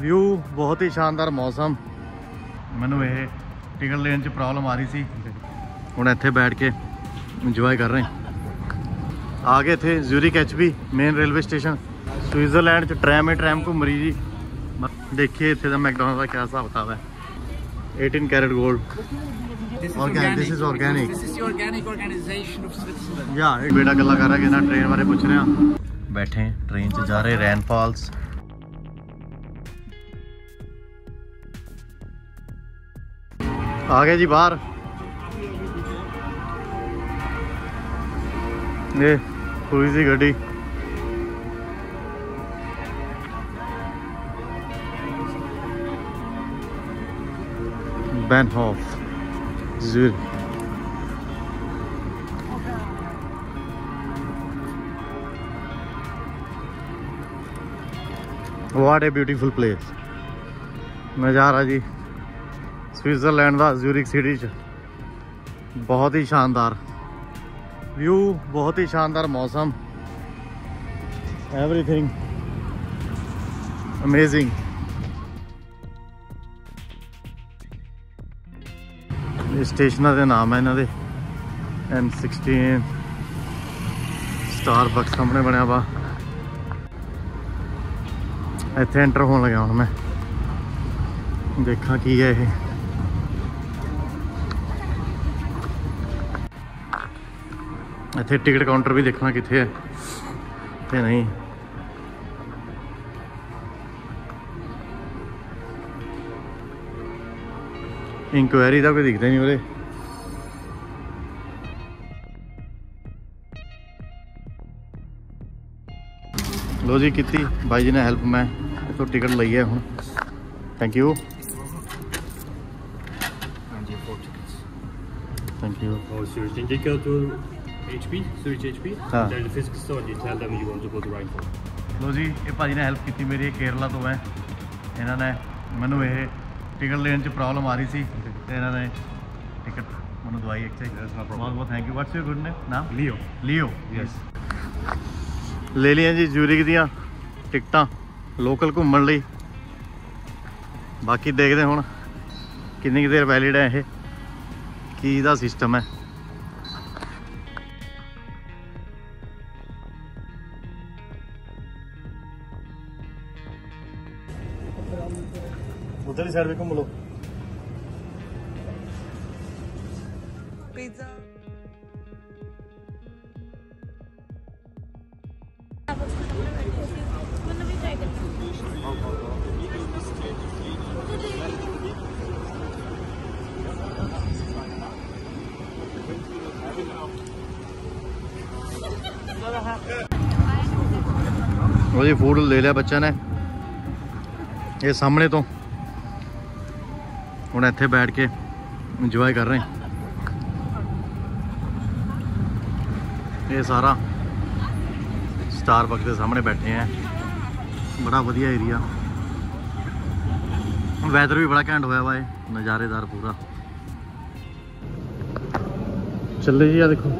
View बहुत ही शानदार मौसम। मैनू ये टिकट लेने च प्रॉब्लम आ रही सी, हुण इत्थे बैठ के इंजॉय कर रहे हैं। आ गए थे Zurich HB main railway station. Switzerland tram ही ट्रैम घूम रही जी। देखिए इतने का मैकडोनल्ड का क्या हिसाब किताब है। 18 carat gold, this is organic, this is organic organisation of Switzerland. या एक बेटा गल्ला कर रहा है कि ना ट्रेन बारे पूछ रहे हैं। बैठे हैं ट्रेन से जा रहे हैं रैन फॉल्स। आ गए जी बाहर। ये पूरी सी गाड़ी Bahnhof Zürich। What a beautiful place। नज़ारा जी स्विट्जरलैंड का ज़्यूरिक सिटी च बहुत ही शानदार व्यू, बहुत ही शानदार मौसम, एवरीथिंग अमेजिंग। स्टेशन के नाम है इन्होंने M16। स्टारबक्स सामने बनया वा। इतने एंटर होने लगे हूँ मैं, देखा की है ये। इतने टिकट काउंटर भी देखना कितने है ते नहीं। इंक्वायरी का कोई दिखता नहीं उरे। लो जी की भाई जी ने हेल्प, मैं तो टिकट ली है हूँ। Thank you, thank you. लो जी ये भाजी ने हेल्प की मेरी, केरला तो है। इन्होंने मैनू ये टिकट लेने च प्रॉब्लम आ रही सी, इन्होंने टिकट मैं दवाई एक बहुत बहुत thank you. What's your good नाम? लियो। Leo yes. ले लिया जी ज़्यूरिक दियाँ टिकटा लोकल घूमन लई। बाकी देखते हुण कितनी देर वैलिड है, ये की दा सिस्टम है। उधर साइड भी घूम लो। पिज़्ज़ा वो जी फूड ले लिया बच्चे ने ये सामने तो। हम इत्थे बैठ के इंजॉय कर रहे हैं। ये सारा स्टारबक्स के सामने बैठे हैं। बड़ा बढ़िया एरिया, वैदर भी बड़ा घैंट होया वा, नज़ारेदार पूरा। चले जी, आ देखो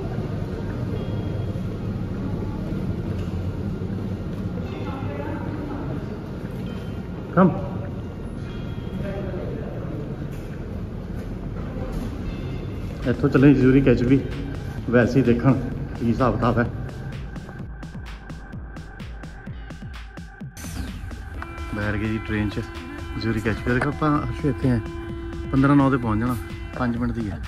कम इतों चले ज़्यूरिक एचबी। वैसे ही देखण की हिसाब किताब है। बैठ गए जी ट्रेन च ज़्यूरिक एचबी। देखो आप इतने हैं 15:09 पर पहुँच जाना, 5 मिनट की है।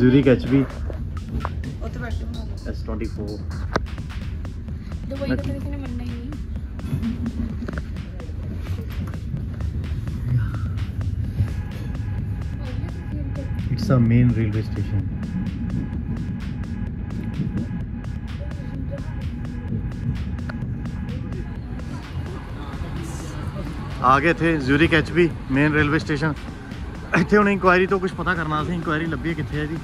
Zurich HB S24। It's a main railway station। आ गए थे Zurich HB main railway station. इतने उन्हें इंक्वायरी तो कुछ पता करना था। इंक्वायरी लभी कितने है जी?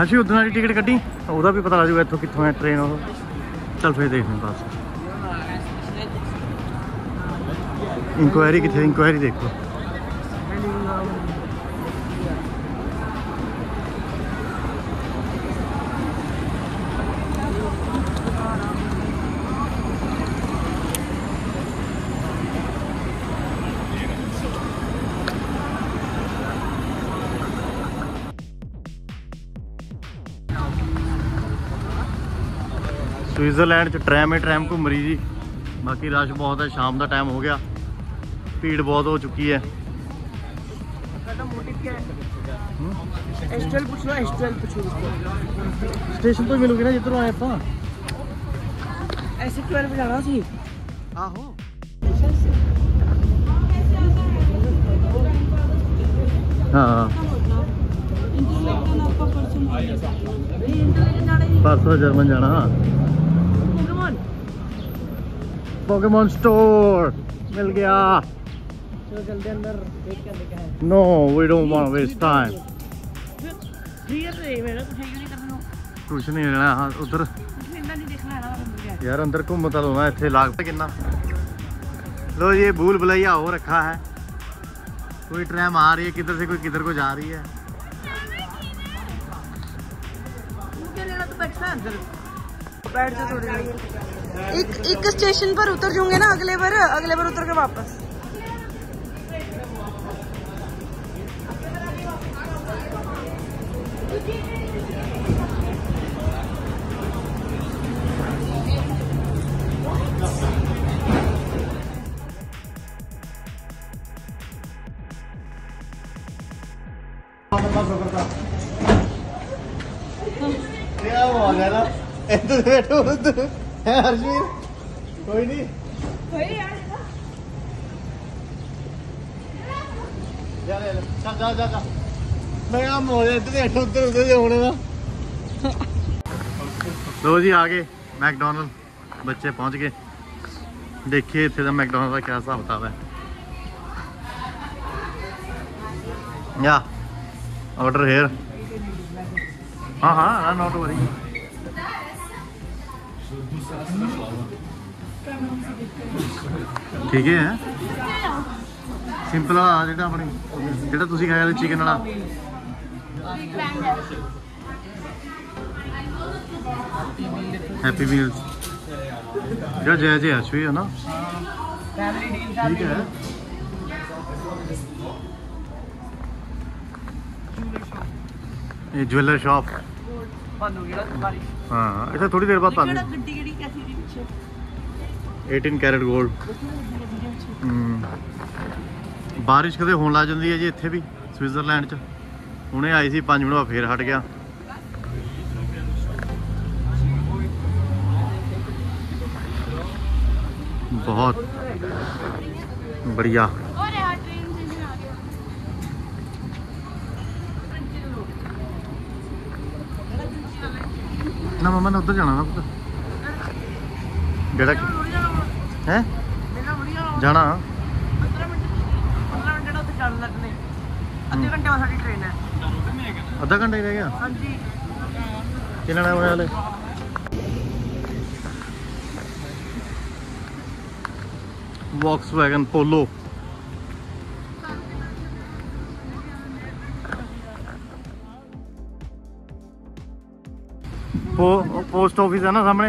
अच्छी उधर टिकट कटी, वह भी पता लग जाएगा इतों कितों है ट्रेन। और चल फिर देख लें बस। इंक्वायरी कितने? इंक्वायरी देखो। स्विट्जरलैंड च ट्रैम ही ट्रैम घूम रही जी। बाकी रश बहुत है, शाम का टाइम हो गया, भीड़ बहुत हो चुकी है। स्टेशन तो मिलोगे ना जिधरों आए था। S12 जाना सी। आहो हाँ परसों जर्मन जाना। पोकेमॉन स्टोर मिल गया। चलो जल्दी अंदर देख कर देखा है। No we don't want waste time. कुछ नहीं लेना हाँ उधर यार, अंदर घूम तो लो इतने लागत कितना। लो ये भूल भुलैया हो रखा है, कोई ट्रैम आ रही है किधर से, कोई किधर को जा रही है। एक स्टेशन पर उतर जाऊंगे ना अगले बार उतर के वापस। बैठो हर्षवीर, कोई नहीं लो जी। आ गए मैकडोनल्ड, बच्चे पहुंच गए। देखिए इतने का मैकडोनल्ड का क्या हिसाब किताब है या ऑर्डर हेयर। हाँ हाँ नॉट वरी। ठीक है सिंपल जो अपनी जो खाया चिकन वाला। हैप्पी मील जो जय जय हर्ष है ना। ठीक है ये ज्वेलर शॉप हाँ अच्छा थोड़ी देर बाद पानी 18 कैरेट गोल्ड। बारिश कदे होने लग जाती है जी इत्थे भी स्विट्जरलैंड च। हुणे आई सी 5 मिनट बाद फिर हट गया। बहुत बढ़िया ना मम्मा ने उधर जाना ना पुत्र है जाना। 15 घंटे रह गया कि होने वाले। वॉक्सवैगन पोलो पोस्ट ऑफिस है ना सामने।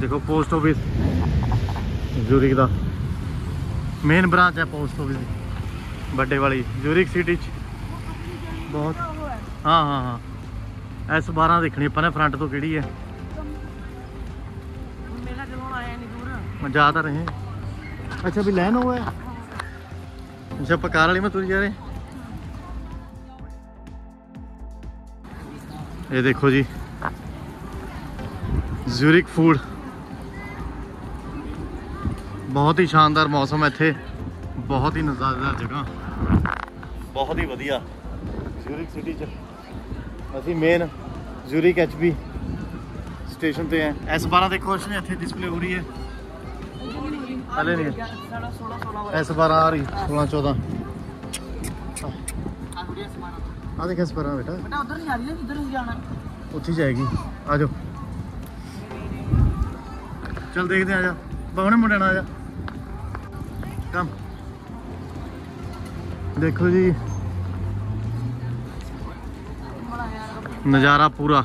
देखो पोस्ट ऑफिस ज्यूरिक का मेन ब्रांच है पोस्ट ऑफिस की बड़े वाली ज्यूरिक सिटी च बहुत। हाँ हाँ हाँ S12 देखनी अपने फ्रंट तो किड़ी है। मैं जा तो रहे अच्छा भी लैन हुआ है अच्छा पकार वाली में तुरी जा रहे। ये देखो जी ज्यूरिक फूड बहुत ही शानदार मौसम है इत्थे, बहुत ही नज़ारेदार जगह, बहुत ही वधिया ज्यूरिक सिटी च। असीं मेन ज्यूरिक HB स्टेशन पे हैं। S12 देखो इसमें इत्थे डिस्प्ले हो रही है पहले नहीं S12 आ रही 16-14 आ देख S12 बेटा बेटा उधर नहीं जा रही है इधर ही जाना है उठी जाएगी। आ जाओ चल देखते हैं। आ जा बहुने मुंडे ना आ जा कम। देखो जी नज़ारा पूरा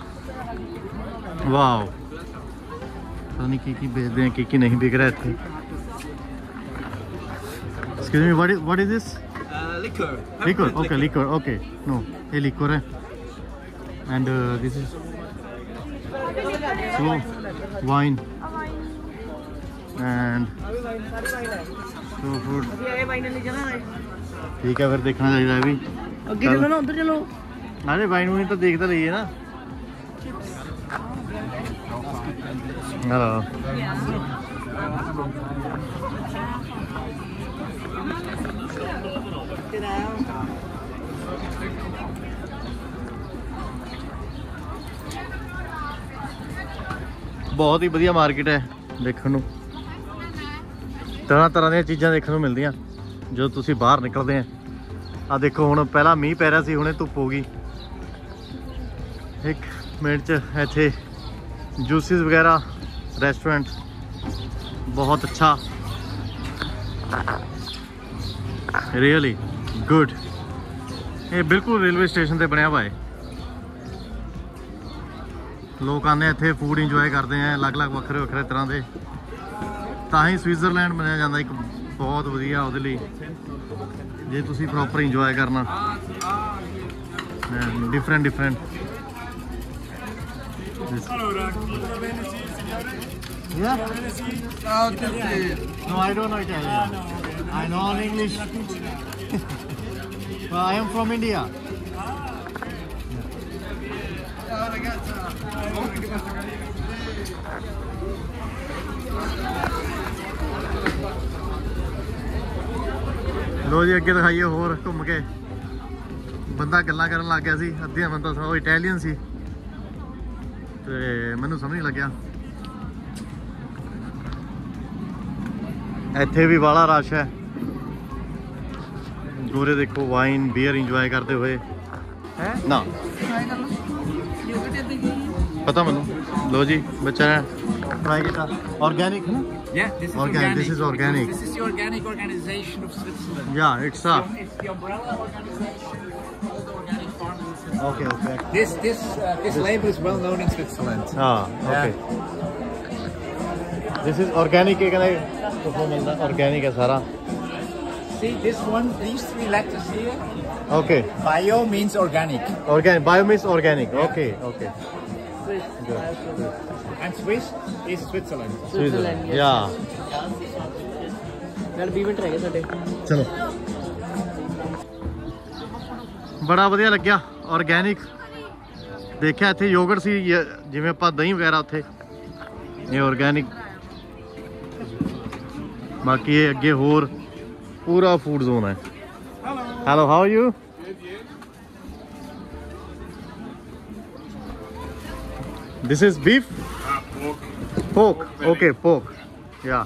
वाओ। पता नहीं की बेचते हैं की नहीं बिक रहा है इतने। Excuse me what is this? liquor okay no ye liquor hai and this is So wine and so food. ठीक है फिर देखना चाहिए अभी। आगे चलो ना, उधर चलो। अरे वाइन वाइन तो देखता रहिए ना। बहुत ही बढ़िया मार्केट है, देखने को तरह तरह दी चीज़ा देखने को मिलती जो तुम बाहर निकलते हैं। आ देखो हूँ पहला मीह पै रहा सी, हुणे धुप हो गई। एक मिनट इत्थे जूसिस वगैरह रेस्टोरेंट बहुत अच्छा, रियली गुड। ये बिल्कुल रेलवे स्टेशन पे बनया हुआ है। लोग आते हैं इतने फूड इंजॉय करते हैं, अलग अलग वक्रे वक्रे तरह के। ता ही स्विट्जरलैंड मनाया जाता एक बहुत वधिया उहदे लई, जे तुसीं प्रॉपर इंजॉय करना different different. No, I don't know Italian. I know English. Well, I am from India. लो जी अगे दिखाइए होर घूम के। बंदा गल्लां करन लग गया सी, अद्धियां बंदा सारा इटालियन सी ते मैनू समझ नहीं लग्या। इत्थे भी बड़ा रश है। दूरे देखो वाइन बीयर इंजॉय करते हुए है ना, पता मनु। लो जी बच्चा ने ऑर्गेनिक है ना? Yeah, this is organic. This is organic. This is the organic organization of Switzerland. Yeah, it's a. It's the umbrella organization of all the organic farmers in Switzerland. Okay, okay. This label is well known in Switzerland. Ah, okay. Yeah. This is organic again. तो वो मिलता organic है सारा। See this one, these three letters here. Okay. Bio means organic. Organic. Bio means organic. Yeah. Okay. Okay. Swiss. Good. And Swiss is Switzerland. Switzerland. Yeah. यार बीवेंट रह गया साढ़े। चलो। बड़ा बढ़िया लग गया ऑर्गेनिक। देखिए इतने योगर्ट सी जिमें आप दही वगैरह उथे ये ऑर्गेनिक। बाकी ये अगे होर पूरा फूड जोन है। Hello how you? This is beef pork. Okay pork, yeah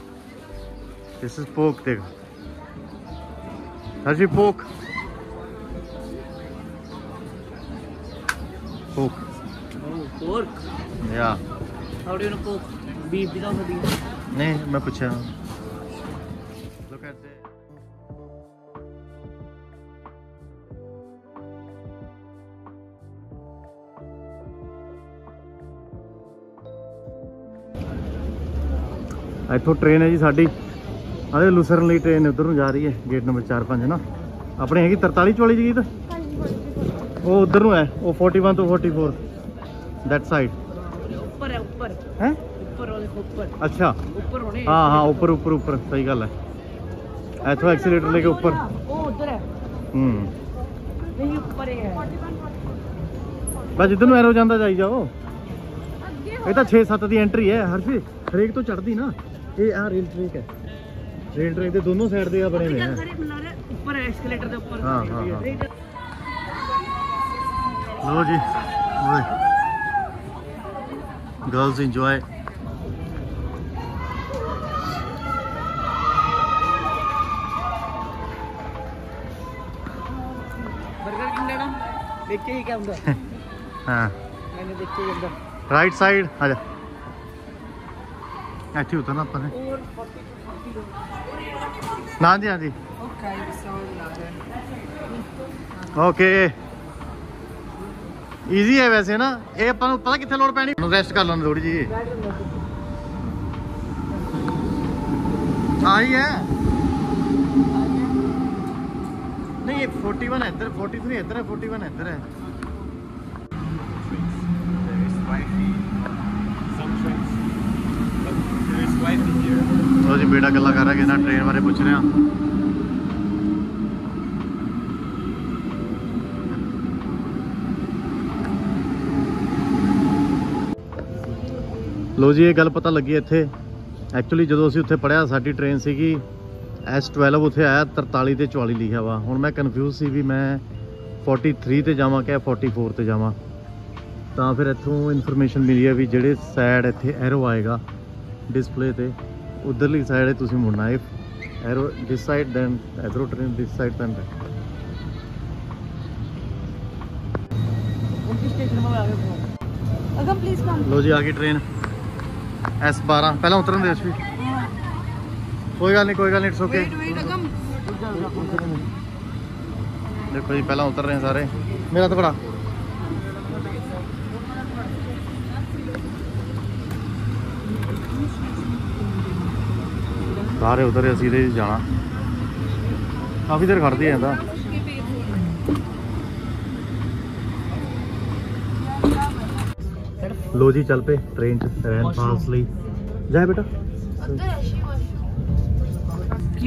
this is pork. देखो Harshi pork pork pork. Yeah how do you know pork? Beef भी तो नहीं, मैं पूछा। इतों ट्रेन है जी साड़ी, अरे लुसरन ली ट्रेन उधर जा रही है, गेट नंबर 4-5 है ना। अपने हैगी 43-44 जी तो वो उधर है, वो 41 to 44 दैट साइड ऊपर है। ऊपर हैं? ऊपर और ऊपर। अच्छा ऊपर होने। हां हां ऊपर ऊपर ऊपर, सही गल है। इथों एक्सीलेटर लेके ऊपर वो उधर है। नहीं ऊपर है, बस इधर नु एरो जांदा जाई जाओ। ये तो 6-7 दी एंट्री है हर सी, हर एक तो चढ़दी ना। ये आ रेल ट्रैक है, रेल ट्रैक के दोनों साइड दे बने हुए हैं। ऊपर एस्केलेटर के ऊपर। हां हां लो जी गर्ल्स एंजॉय। बर्गर किंग लेना देख के ही क्या होगा। हां मैंने देख के अंदर राइट साइड आ जा। ऐसी उतना अपने ना जी। हाँ जी ओके, ईजी है वैसे ना। ये अपन पता कितने लोड पैनी, रेस्ट कर लो थोड़ी जी। आई है नहीं, ये 41 है इधर, 43 इधर है, 41 इधर है। तो जी बेटा गला कर रहा है कि ना ट्रेन बारे पूछ रहे हैं। लो जी ये गल पता लगी इत्थे एक्चुअली जो असी उत्थे पढ़िया साडी ट्रेन सीगी S12 उत्थे आया 43 ते 44 लिखा वा। हुण मैं कन्फ्यूज सी भी मैं 43 ते जावां कि 44 ते जावां। तो फिर इत्थों इन्फॉर्मेशन मिली है भी जिहड़े साइड इत्थे एरो आएगा डिस्प्ले ते उधरली साइड तुसी मुड़ना है arrow this side then arrow train this side then. लो जी आ गई ट्रेन S12। पहला उतरन दे अश्वी। कोई गल नहीं इट्स ओके। देखो जी पहला उतर रहे हैं सारे। मेरा तो बड़ा सारे उतरे सीधे जाना काफ़ी देर खड़ती है था। लो जी चल पे ट्रेन फास्टली जाए बेटा।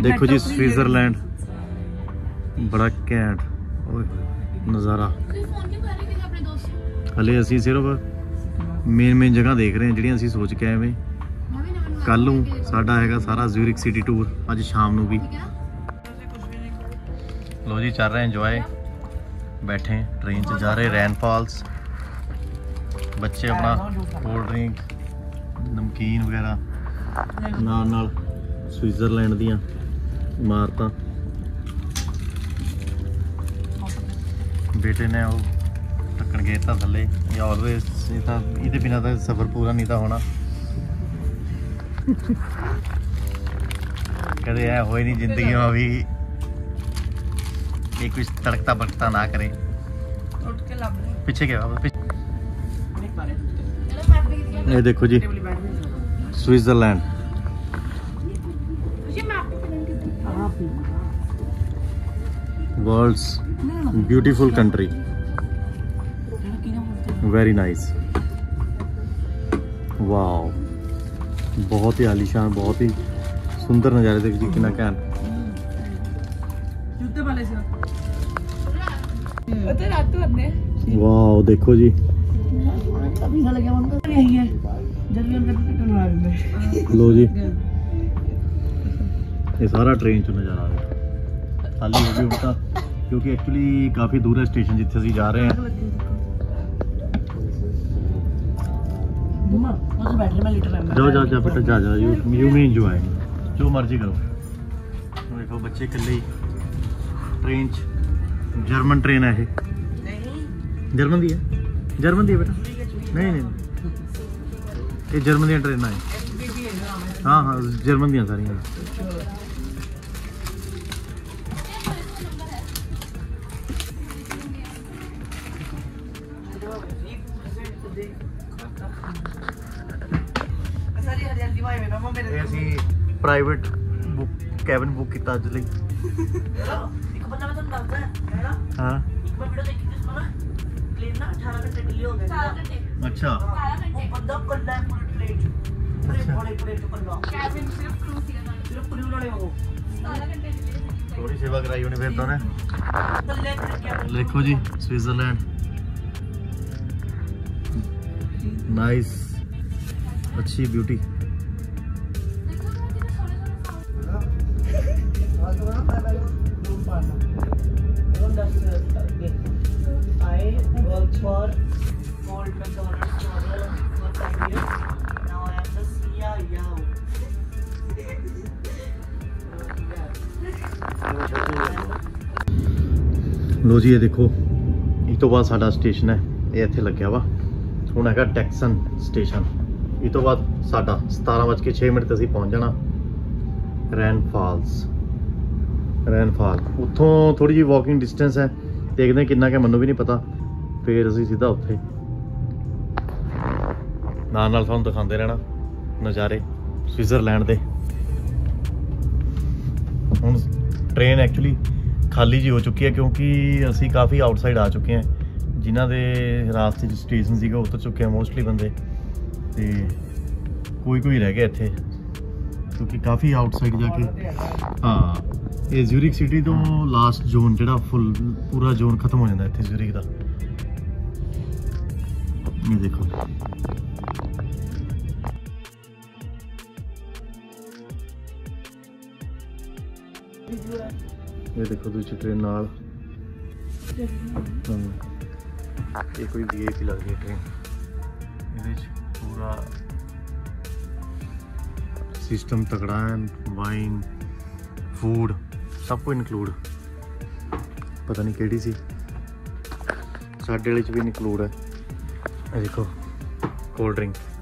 देखो जी स्विट्जरलैंड बड़ा कैंट नज़ारा। हले असी सिर्फ मेन जगह देख रहे हैं जिहड़ियां असी सोच के आए वे। कल नूं साडा हैगा सारा ज़्यूरिख सिटी टूर अज शाम नूं भी। लो जी चल रहे इंजॉय बैठे ट्रेन च जा रहे रैन फॉल्स। बच्चे अपना कोल्ड ड्रिंक नमकीन वगैरह नाल स्विट्जरलैंड दीयां इमारतां। बेटे ने वो टक्कन गए था थले ऑलवेज ये बिना तो सफ़र पूरा नहीं था होना। कदे ऐ होए नहीं जिंदगी में भी ये कुछ तड़कता बड़कता ना करे। पीछे क्या ये देखो जी Switzerland. World's beautiful country very nice. Wow बहुत ही आलीशान बहुत ही सुंदर नज़ारे देख जी कि कैन। वाह देखो जी लो जी ये सारा ट्रेन चो नज़ारा खाली हो भी उनका क्योंकि एक्चुअली काफ़ी दूर है स्टेशन जिथे अभी जा रहे हैं। जाओ बेटा जा यू में इंजॉय जो मर्जी करो। देखो बच्चे कल्ले ट्रेन च जर्मन ट्रेन है ये जर्मन दी है बेटा नहीं ये जर्मन दी ट्रेन है। हाँ जर्मन दी सारी। प्राइवेट बुक कैबिन बुक किया अज लई। अच्छा थोड़ी सेवा कराई होनी फिर तोने। देखो जी स्विट्जरलैंड नाइस अच्छी ब्यूटी। लो जी ये देखो ये तो बाद साडा स्टेशन है ये इत्थे लग्या वा हुण हैगा टैक्सन स्टेशन। ये तो बाद साडा 17:06 ते असीं पहुंच जाना रैन फॉल्स। उत्थों थोड़ी जी वॉकिंग डिस्टेंस है देखते हैं कितना क्या मनु भी नहीं पता। फिर असीं सीधा उत्थे नाल तुहानूं दिखाते रहना नज़ारे स्विट्जरलैंड दे। हुण ट्रेन एक्चुअली खाली जी हो चुकी है क्योंकि असी काफ़ी आउटसाइड आ चुके हैं जिन्हों के रास्ते स्टेशन से उतर चुके हैं मोस्टली बंदे तो कोई रह गया इत्थे क्योंकि काफ़ी आउटसाइड जाके हाँ ये ज़्यूरिक सिटी तो लास्ट जोन जो फुल पूरा जोन खत्म हो जाता इतने ज़्यूरिक का। ये देखो दूसरी ट्रेन नाल ये कोई वीआईपी लग रही है ट्रेन। पूरा सिस्टम तगड़ा है, वाइन फूड सब कुछ इंक्लूड। पता नहीं केड़ी सी साढ़े वाले च भी इंक्लूड है। देखो कोल्ड ड्रिंक